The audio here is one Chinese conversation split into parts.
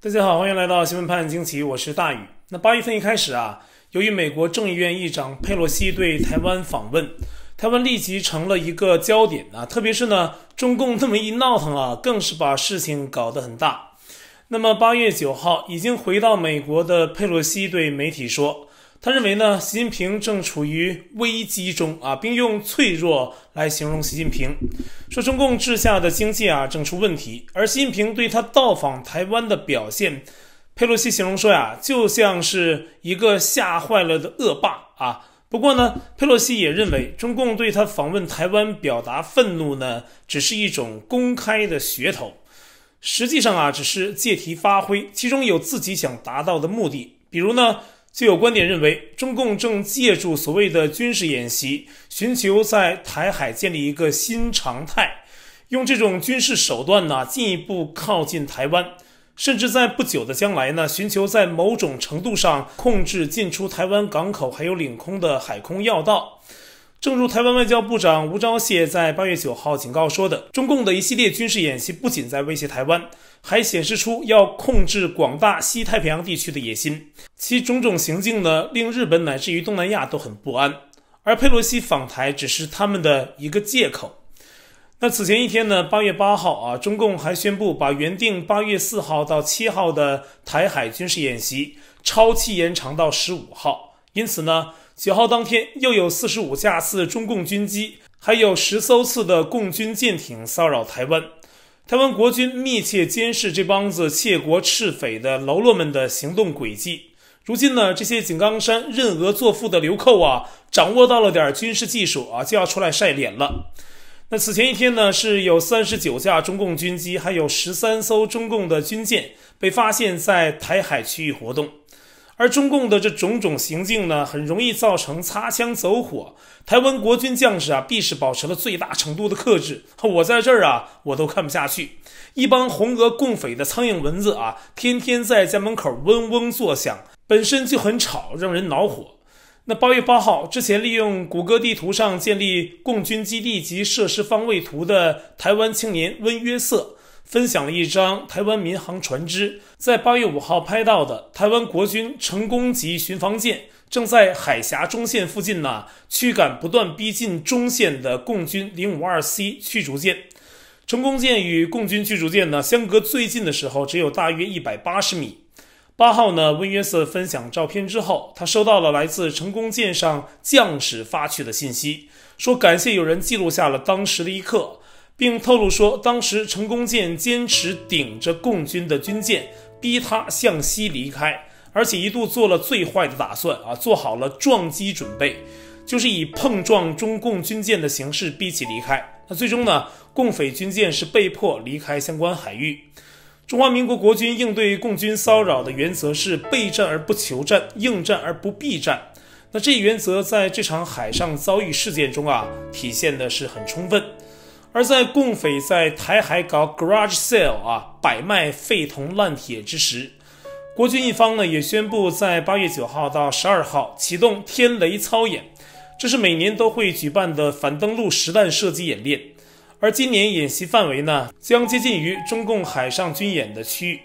大家好，欢迎来到新闻判惊奇，我是大宇。那8月份一开始啊，由于美国众议院议长佩洛西对台湾访问，台湾立即成了一个焦点啊，特别是呢，中共这么一闹腾啊，更是把事情搞得很大。那么8月9号，已经回到美国的佩洛西对媒体说，他认为呢，习近平正处于危机中啊，并用脆弱来形容习近平，说中共治下的经济啊正出问题，而习近平对他到访台湾的表现，佩洛西形容说呀，就像是一个吓坏了的恶霸啊。不过呢，佩洛西也认为中共对他访问台湾表达愤怒呢，只是一种公开的噱头，实际上啊，只是借题发挥，其中有自己想达到的目的。比如呢，就有观点认为，中共正借助所谓的军事演习，寻求在台海建立一个新常态，用这种军事手段呢，进一步靠近台湾，甚至在不久的将来呢，寻求在某种程度上控制进出台湾港口还有领空的海空要道。正如台湾外交部长吴钊燮在8月9号警告说的，中共的一系列军事演习不仅在威胁台湾，还显示出要控制广大西太平洋地区的野心，其种种行径呢，令日本乃至于东南亚都很不安，而佩洛西访台只是他们的一个借口。那此前一天呢，8月8号啊，中共还宣布把原定8月4号到7号的台海军事演习超期延长到15号，因此呢9号当天又有45架次中共军机，还有10艘次的共军舰艇骚扰台湾。台湾国军密切监视这帮子窃国赤匪的喽啰们的行动轨迹。如今呢，这些井冈山认俄作父的流寇啊，掌握到了点军事技术啊，就要出来晒脸了。那此前一天呢，是有39架中共军机，还有13艘中共的军舰被发现在台海区域活动。而中共的这种种行径呢，很容易造成擦枪走火，台湾国军将士啊，必是保持了最大程度的克制。我在这儿啊，我都看不下去，一帮红俄共匪的苍蝇蚊子啊，天天在家门口嗡嗡作响，本身就很吵，让人恼火。那8月8号之前，利用谷歌地图上建立共军基地及设施方位图的台湾青年温约瑟，分享了一张台湾民航船只在8月5号拍到的台湾国军成功级巡防舰正在海峡中线附近呢，驱赶不断逼近中线的共军 052C 驱逐舰。成功舰与共军驱逐舰呢，相隔最近的时候只有大约180米。8号呢，温约瑟分享照片之后，他收到了来自成功舰上将士发去的信息，说感谢有人记录下了当时的一刻，并透露说，当时成功舰坚持顶着共军的军舰，逼他向西离开，而且一度做了最坏的打算啊，做好了撞击准备，就是以碰撞中共军舰的形式逼其离开。那最终呢，共匪军舰是被迫离开相关海域。中华民国国军应对共军骚扰的原则是备战而不求战，应战而不避战。那这一原则在这场海上遭遇事件中啊，体现的是很充分。而在共匪在台海搞 garage sale 啊，摆卖废铜烂铁之时，国军一方呢也宣布在8月9号到12号启动天雷操演，这是每年都会举办的反登陆实弹射击演练，而今年演习范围呢将接近于中共海上军演的区域。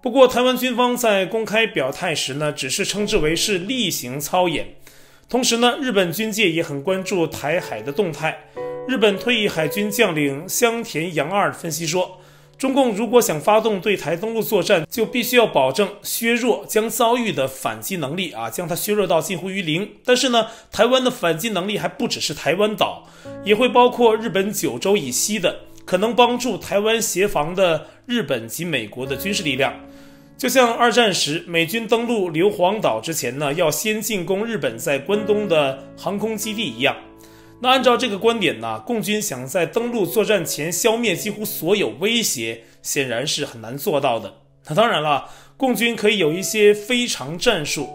不过台湾军方在公开表态时呢，只是称之为是例行操演。同时呢，日本军界也很关注台海的动态。日本退役海军将领香田洋二分析说，中共如果想发动对台登陆作战，就必须要保证削弱将遭遇的反击能力啊，将它削弱到近乎于零。但是呢，台湾的反击能力还不只是台湾岛，也会包括日本九州以西的可能帮助台湾协防的日本及美国的军事力量。就像二战时美军登陆硫磺岛之前呢，要先进攻日本在关东的航空基地一样。那按照这个观点呢，共军想在登陆作战前消灭几乎所有威胁，显然是很难做到的。那当然了，共军可以有一些非常战术。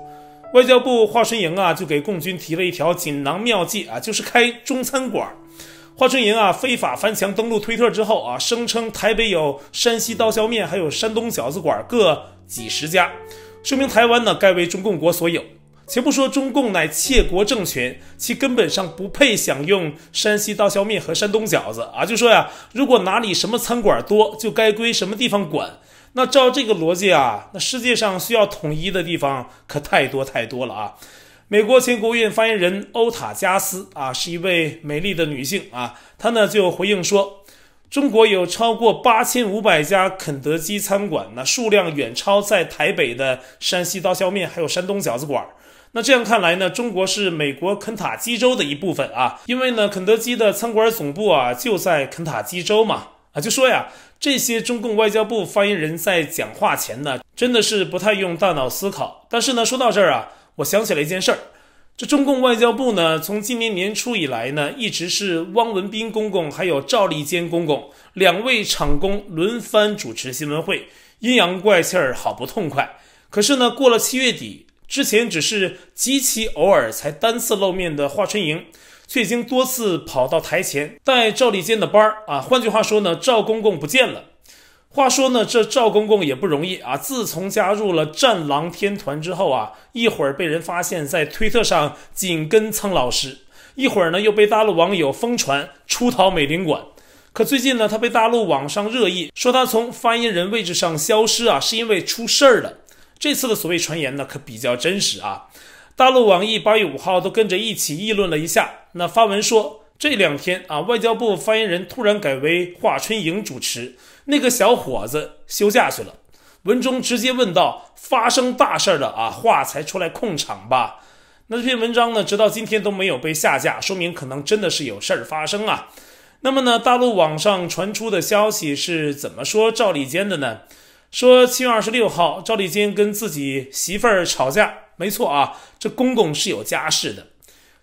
外交部华春莹啊，就给共军提了一条锦囊妙计啊，就是开中餐馆。华春莹啊，非法翻墙登陆推特之后啊，声称台北有山西刀削面，还有山东饺子馆各几十家，说明台湾呢该为中共国所有。且不说中共乃窃国政权，其根本上不配享用山西刀削面和山东饺子啊！就说呀，如果哪里什么餐馆多，就该归什么地方管。那照这个逻辑啊，那世界上需要统一的地方可太多太多了啊。美国前国务院发言人欧塔加斯啊，是一位美丽的女性啊，她呢就回应说，中国有超过8500家肯德基餐馆，那数量远超在台北的山西刀削面还有山东饺子馆。那这样看来呢，中国是美国肯塔基州的一部分啊，因为呢肯德基的餐馆总部啊就在肯塔基州嘛。啊，就说呀，这些中共外交部发言人在讲话前呢，真的是不太用大脑思考。但是呢，说到这儿啊，我想起了一件事儿，这中共外交部呢，从今年年初以来呢，一直是汪文斌公公还有赵立坚公公两位场公轮番主持新闻会，阴阳怪气儿，好不痛快。可是呢，过了7月底之前，只是极其偶尔才单次露面的华春莹，却已经多次跑到台前带赵立坚的班儿啊。换句话说呢，赵公公不见了。话说呢，这赵公公也不容易啊！自从加入了战狼天团之后啊，一会儿被人发现在推特上紧跟苍老师，一会儿呢又被大陆网友疯传出逃美领馆。可最近呢，他被大陆网上热议，说他从发言人位置上消失啊，是因为出事儿了。这次的所谓传言呢，可比较真实啊！大陆网易8月5号都跟着一起议论了一下，那发文说，这两天啊，外交部发言人突然改为华春莹主持，那个小伙子休假去了。文中直接问到，发生大事了啊，话才出来控场吧？那这篇文章呢，直到今天都没有被下架，说明可能真的是有事儿发生啊。那么呢，大陆网上传出的消息是怎么说赵立坚的呢？说7月26号，赵立坚跟自己媳妇儿吵架，没错啊，这公公是有家室的。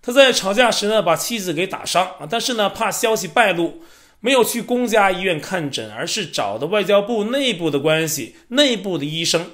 他在吵架时呢，把妻子给打伤啊，但是呢，怕消息败露，没有去公家医院看诊，而是找的外交部内部的关系、内部的医生。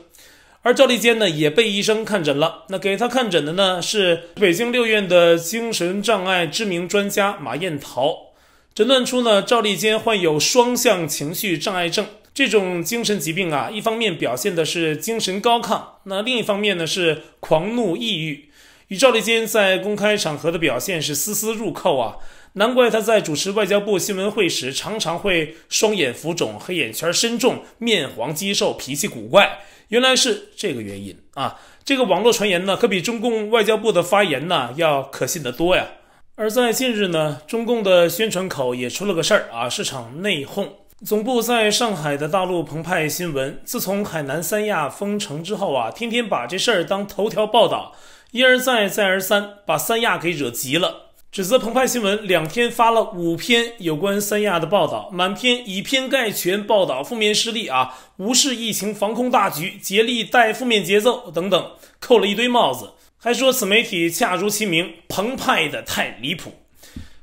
而赵立坚呢，也被医生看诊了。那给他看诊的呢，是北京6院的精神障碍知名专家马燕桃，诊断出呢，赵立坚患有双向情绪障碍症。这种精神疾病啊，一方面表现的是精神高亢，那另一方面呢是狂怒抑郁。与赵立坚在公开场合的表现是丝丝入扣啊，难怪他在主持外交部新闻会时，常常会双眼浮肿、黑眼圈深重、面黄肌瘦、脾气古怪，原来是这个原因啊！这个网络传言呢，可比中共外交部的发言呢要可信得多呀。而在近日呢，中共的宣传口也出了个事儿啊，是场内讧。总部在上海的大陆澎湃新闻，自从海南三亚封城之后啊，天天把这事儿当头条报道。一而再，再而三，把三亚给惹急了。指责澎湃新闻2天发了5篇有关三亚的报道，满篇以偏概全，报道负面事例啊，无视疫情防控大局，竭力带负面节奏等等，扣了一堆帽子，还说此媒体恰如其名，澎湃的太离谱。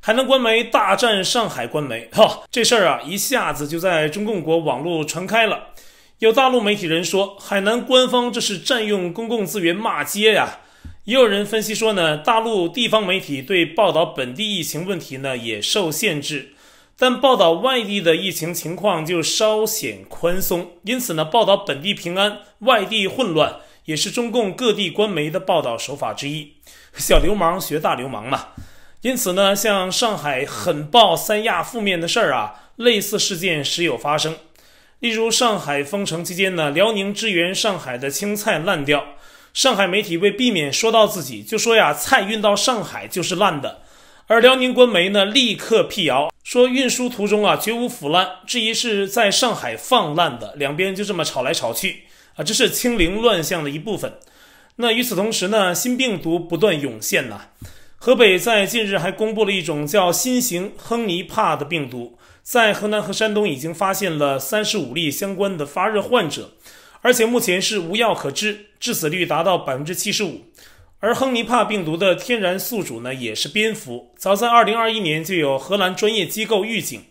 海南官媒大战上海官媒，这事儿啊，一下子就在中共国网络传开了。有大陆媒体人说，海南官方这是占用公共资源骂街呀。也有人分析说呢，大陆地方媒体对报道本地疫情问题呢也受限制，但报道外地的疫情情况就稍显宽松，因此呢，报道本地平安、外地混乱，也是中共各地官媒的报道手法之一。小流氓学大流氓嘛。因此呢，像上海狠爆三亚负面的事儿啊，类似事件时有发生。例如上海封城期间呢，辽宁支援上海的青菜烂掉。上海媒体为避免说到自己，就说呀，菜运到上海就是烂的。而辽宁官媒呢，立刻辟谣，说运输途中啊，绝无腐烂，质疑是在上海放烂的。两边就这么吵来吵去啊，这是清零乱象的一部分。那与此同时呢，新病毒不断涌现呐。河北在近日还公布了一种叫新型亨尼帕的病毒，在河南和山东已经发现了35例相关的发热患者。而且目前是无药可治，致死率达到 75%。 而亨尼帕病毒的天然宿主呢，也是蝙蝠。早在2021年就有荷兰专业机构预警，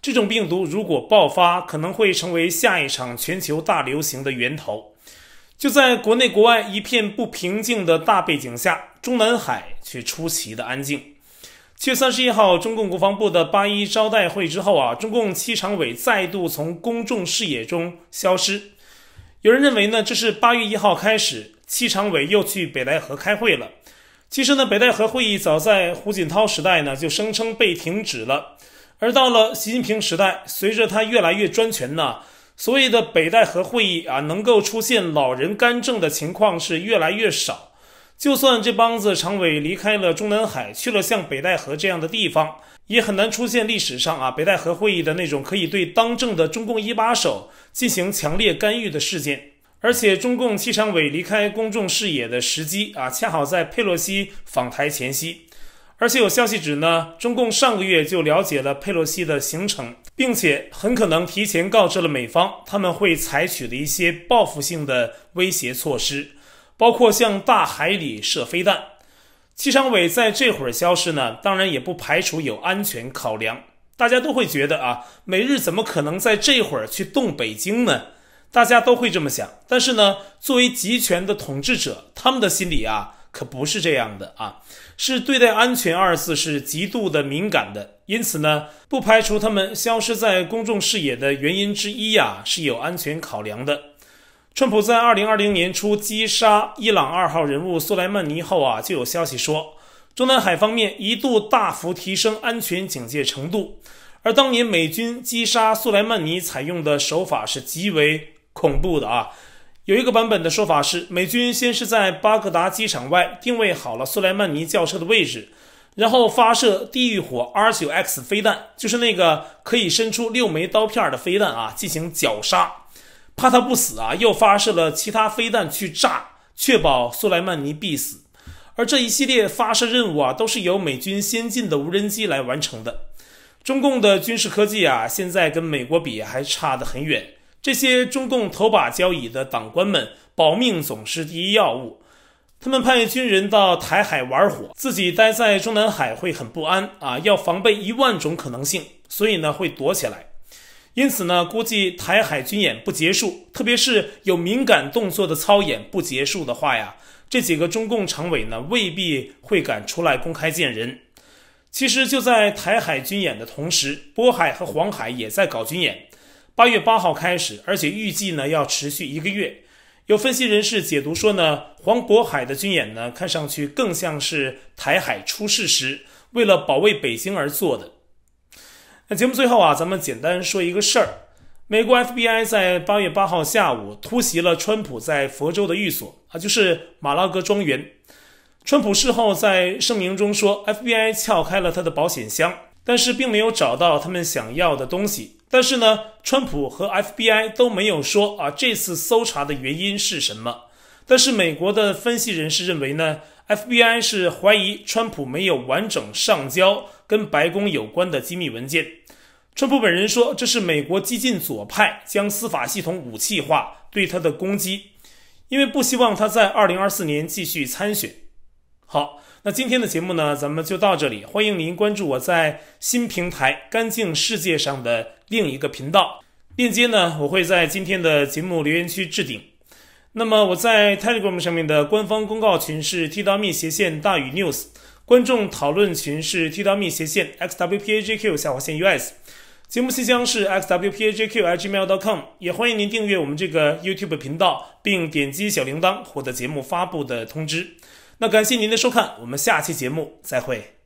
这种病毒如果爆发，可能会成为下一场全球大流行的源头。就在国内国外一片不平静的大背景下，中南海却出奇的安静。7月31号，中共国防部的8·1招待会之后啊，中共7常委再度从公众视野中消失。有人认为呢，这是8月1号开始，7常委又去北戴河开会了。其实呢，北戴河会议早在胡锦涛时代呢，就声称被停止了。而到了习近平时代，随着他越来越专权呢，所谓的北戴河会议啊，能够出现老人干政的情况是越来越少。就算这帮子常委离开了中南海，去了像北戴河这样的地方，也很难出现历史上啊北戴河会议的那种可以对当政的中共一把手进行强烈干预的事件。而且，中共七常委离开公众视野的时机啊，恰好在佩洛西访台前夕。而且有消息指呢，中共上个月就了解了佩洛西的行程，并且很可能提前告知了美方，他们会采取的一些报复性的威胁措施。包括向大海里射飞弹，七常委在这会儿消失呢，当然也不排除有安全考量。大家都会觉得啊，美日怎么可能在这会儿去动北京呢？大家都会这么想。但是呢，作为集权的统治者，他们的心理啊，可不是这样的啊，是对待安全二字是极度的敏感的。因此呢，不排除他们消失在公众视野的原因之一啊，是有安全考量的。川普在2020年初击杀伊朗2号人物苏莱曼尼后啊，就有消息说，中南海方面一度大幅提升安全警戒程度，而当年美军击杀苏莱曼尼采用的手法是极为恐怖的啊。有一个版本的说法是，美军先是在巴格达机场外定位好了苏莱曼尼轿车的位置，然后发射地狱火 R9X 飞弹，就是那个可以伸出6枚刀片的飞弹啊，进行绞杀。怕他不死啊，又发射了其他飞弹去炸，确保苏莱曼尼必死。而这一系列发射任务啊，都是由美军先进的无人机来完成的。中共的军事科技啊，现在跟美国比还差得很远。这些中共头把交椅的党官们，保命总是第一要务。他们派军人到台海玩火，自己待在中南海会很不安啊，要防备1万种可能性，所以呢会躲起来。因此呢，估计台海军演不结束，特别是有敏感动作的操演不结束的话呀，这几个中共常委呢未必会敢出来公开见人。其实就在台海军演的同时，渤海和黄海也在搞军演。8月8号开始，而且预计呢要持续1个月。有分析人士解读说呢，黄渤海的军演呢看上去更像是台海出事时为了保卫北京而做的。那节目最后啊，咱们简单说一个事儿。美国 FBI 在8月8号下午突袭了川普在佛州的寓所啊，就是马拉格庄园。川普事后在声明中说 ，FBI 撬开了他的保险箱，但是并没有找到他们想要的东西。但是呢，川普和 FBI 都没有说啊，这次搜查的原因是什么。但是美国的分析人士认为呢，FBI 是怀疑川普没有完整上交跟白宫有关的机密文件。川普本人说，这是美国激进左派将司法系统武器化对他的攻击，因为不希望他在2024年继续参选。好，那今天的节目呢，咱们就到这里。欢迎您关注我在新平台干净世界上的另一个频道，链接呢我会在今天的节目留言区置顶。那么我在 Telegram 上面的官方公告群是 t.me/大宇 news， 观众讨论群是 t.me/xwpajq/us， 节目信箱是 xwpajq@gmail.com， 也欢迎您订阅我们这个 YouTube 频道，并点击小铃铛获得节目发布的通知。那感谢您的收看，我们下期节目再会。